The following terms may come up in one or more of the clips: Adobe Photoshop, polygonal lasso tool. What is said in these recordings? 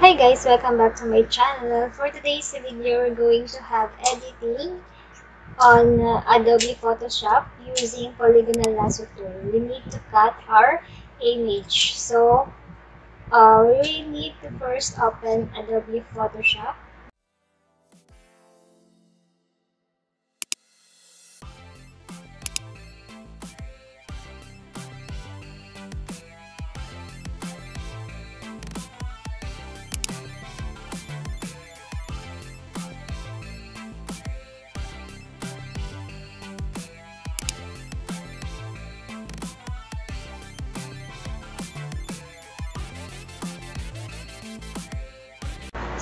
Hi guys, welcome back to my channel. For today's video, we're going to have editing on Adobe Photoshop using polygonal lasso tool. We need to cut our image. So we need to first open Adobe Photoshop.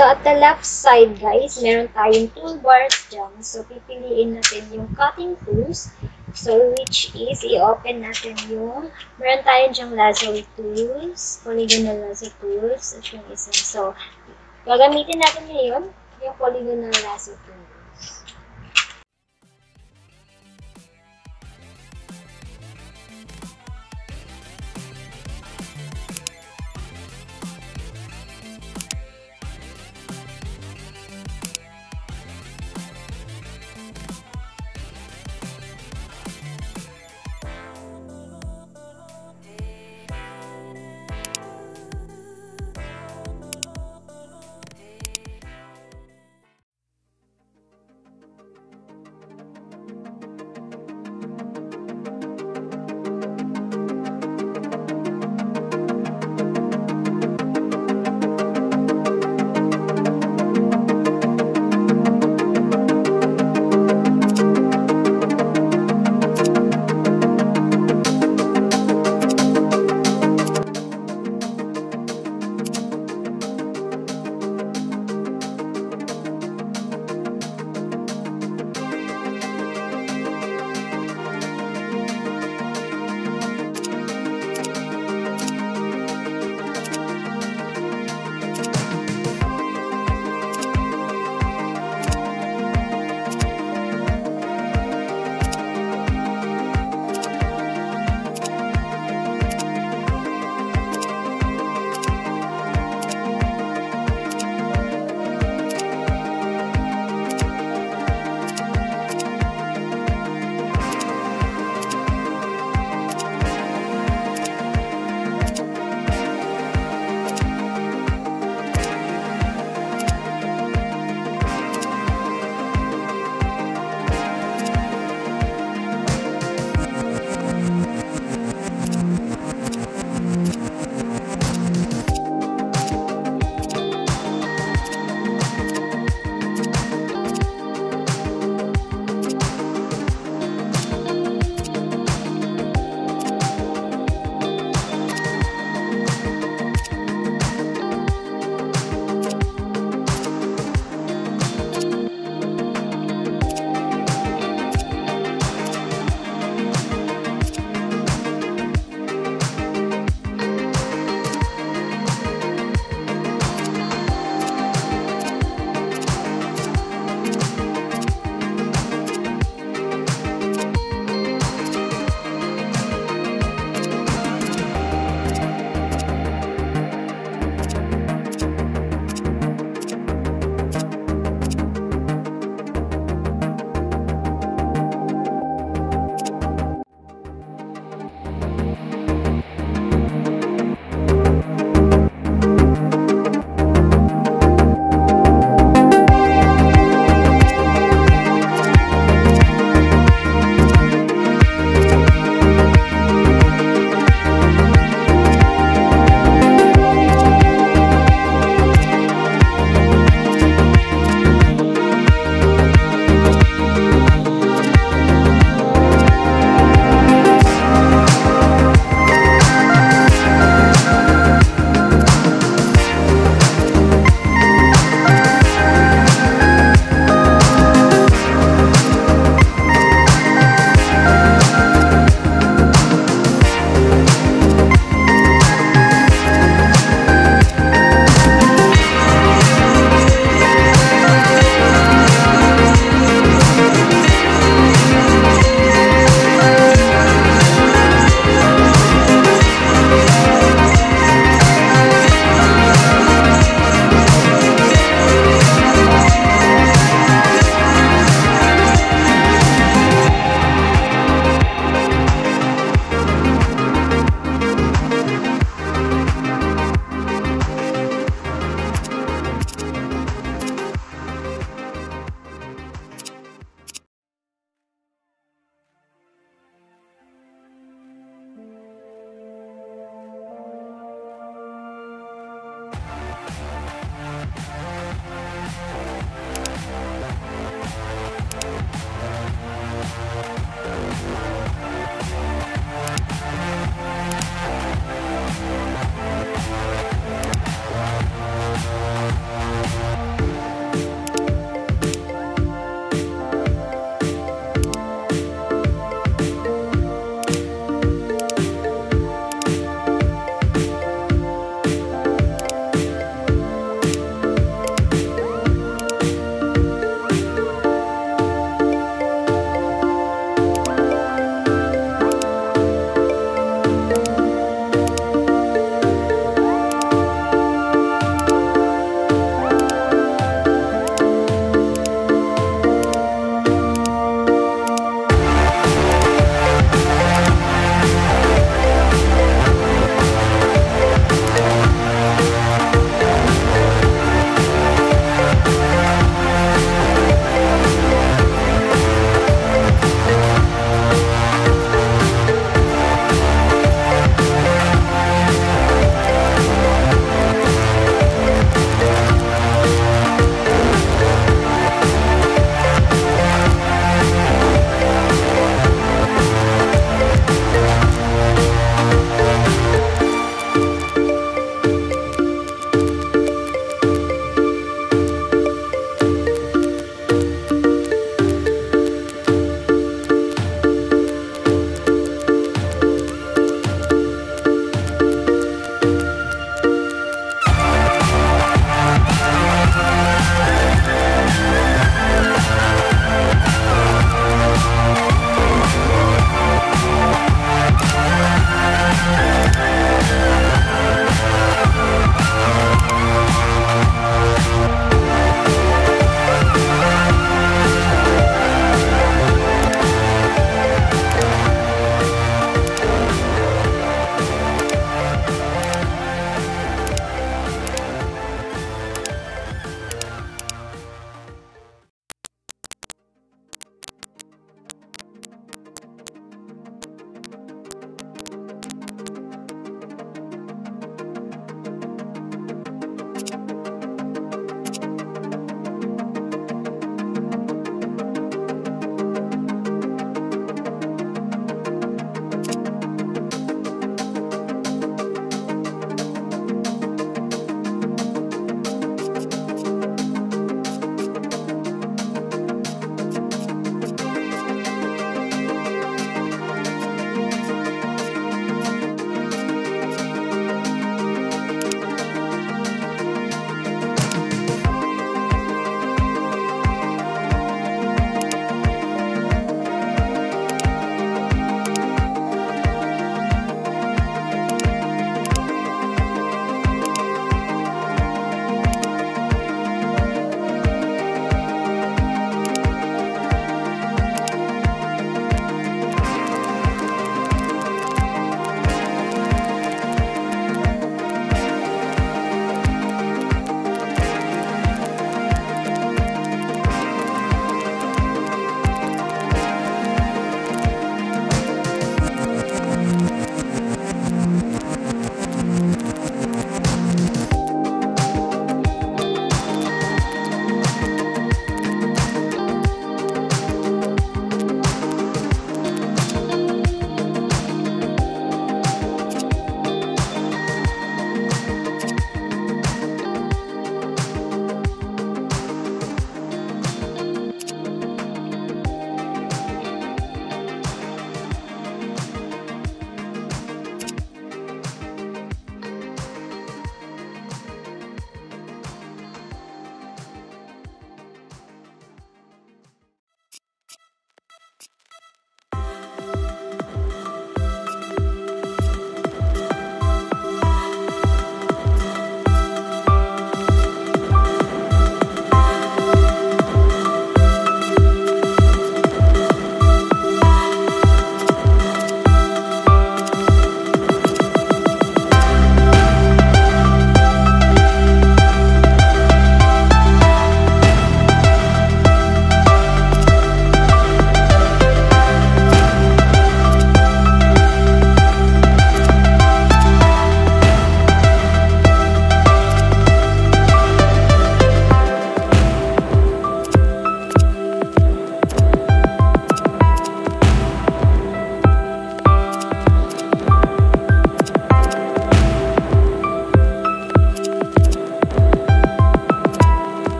So, at the left side guys, meron tayong toolbars dyan. So, pipiliin natin yung cutting tools. So, which is, i-open natin yung, meron tayo dyang lasso tools, polygonal lasso tools, at yung isa. So, gagamitin natin ngayon yung polygonal lasso tools.